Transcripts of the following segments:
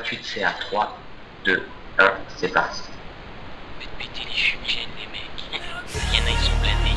28CA3, 2, 1, c'est parti. Faites péter les fumigènes, les mecs. Il y en a, ils sont blindés.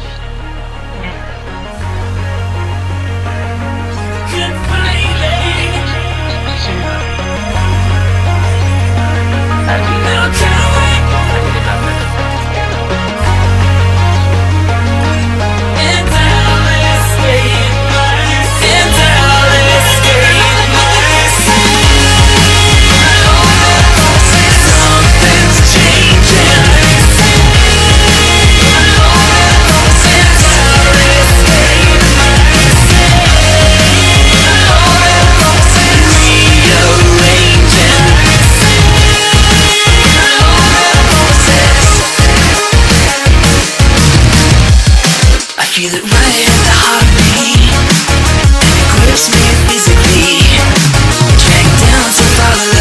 Feel it right at the heart of me, and it grips me physically, dragged down to follow.